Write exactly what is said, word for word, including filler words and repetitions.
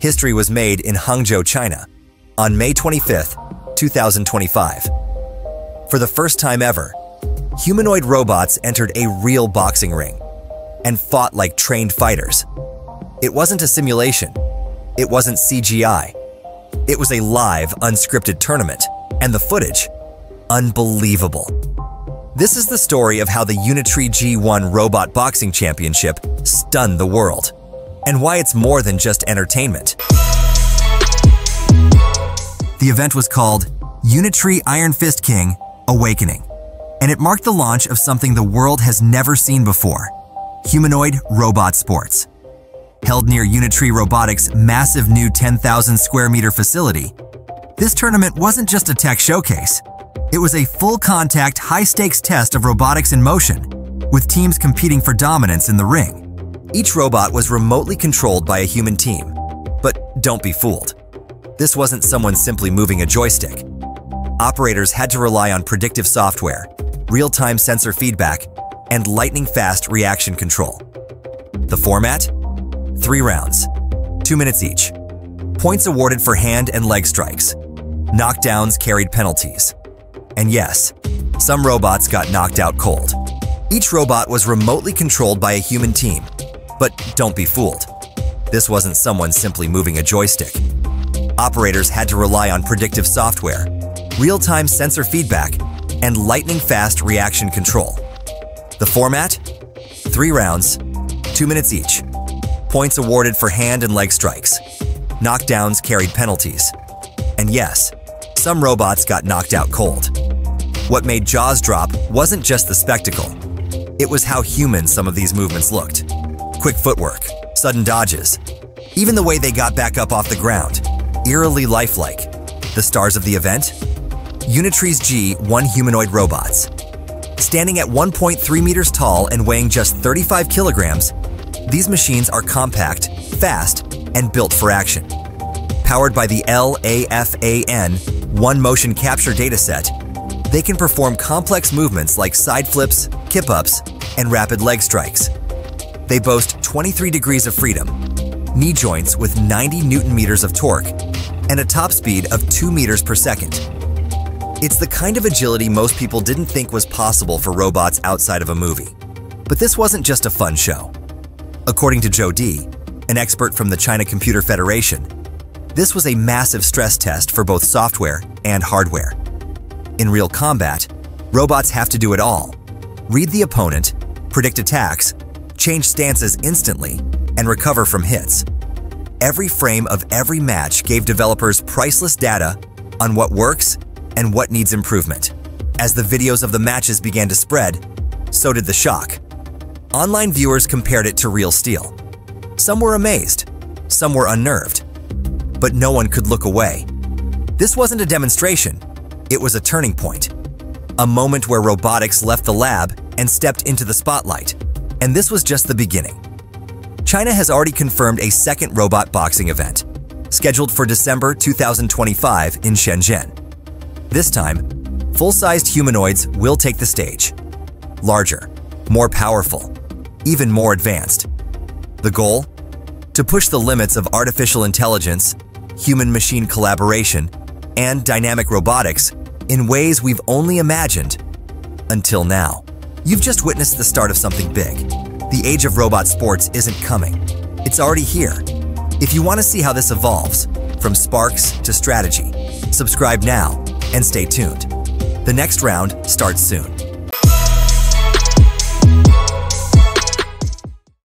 history was made in Hangzhou, China, on May twenty-fifth, two thousand twenty-five. For the first time ever, humanoid robots entered a real boxing ring and fought like trained fighters. It wasn't a simulation. It wasn't C G I. It was a live, unscripted tournament, and the footage, unbelievable. This is the story of how the Unitree G one Robot Boxing Championship stunned the world, and why it's more than just entertainment. The event was called Unitree Iron Fist King Awakening, and it marked the launch of something the world has never seen before, humanoid robot sports. Held near Unitree Robotics' massive new ten thousand square meter facility, this tournament wasn't just a tech showcase. It was a full-contact, high-stakes test of robotics in motion, with teams competing for dominance in the ring. Each robot was remotely controlled by a human team, but don't be fooled. This wasn't someone simply moving a joystick. Operators had to rely on predictive software, real-time sensor feedback, and lightning-fast reaction control. The format? Three rounds, two minutes each. Points awarded for hand and leg strikes. Knockdowns carried penalties. And yes, some robots got knocked out cold. Each robot was remotely controlled by a human team, but don't be fooled. This wasn't someone simply moving a joystick. Operators had to rely on predictive software, real-time sensor feedback, and lightning-fast reaction control. The format? Three rounds, two minutes each. Points awarded for hand and leg strikes. Knockdowns carried penalties. And yes, some robots got knocked out cold. What made jaws drop wasn't just the spectacle. It was how human some of these movements looked. Quick footwork, sudden dodges, even the way they got back up off the ground, eerily lifelike. The stars of the event? Unitree's G one humanoid robots. Standing at one point three meters tall and weighing just thirty-five kilograms, these machines are compact, fast, and built for action. Powered by the LAFAN one motion capture dataset, they can perform complex movements like side flips, kip-ups, and rapid leg strikes. They boast twenty-three degrees of freedom, knee joints with ninety newton meters of torque, and a top speed of two meters per second. It's the kind of agility most people didn't think was possible for robots outside of a movie. But this wasn't just a fun show. According to Joe D, an expert from the China Computer Federation, this was a massive stress test for both software and hardware. In real combat, robots have to do it all. Read the opponent, predict attacks, change stances instantly, and recover from hits. Every frame of every match gave developers priceless data on what works and what needs improvement. As the videos of the matches began to spread, so did the shock. Online viewers compared it to real steel. Some were amazed, some were unnerved, but no one could look away. This wasn't a demonstration, it was a turning point. A moment where robotics left the lab and stepped into the spotlight, and this was just the beginning. China has already confirmed a second robot boxing event, scheduled for December two thousand twenty-five in Shenzhen. This time, full-sized humanoids will take the stage. Larger, more powerful, even more advanced. The goal? To push the limits of artificial intelligence, human-machine collaboration, and dynamic robotics in ways we've only imagined until now. You've just witnessed the start of something big. The age of robot sports isn't coming. It's already here. If you want to see how this evolves, from sparks to strategy, subscribe now and stay tuned. The next round starts soon.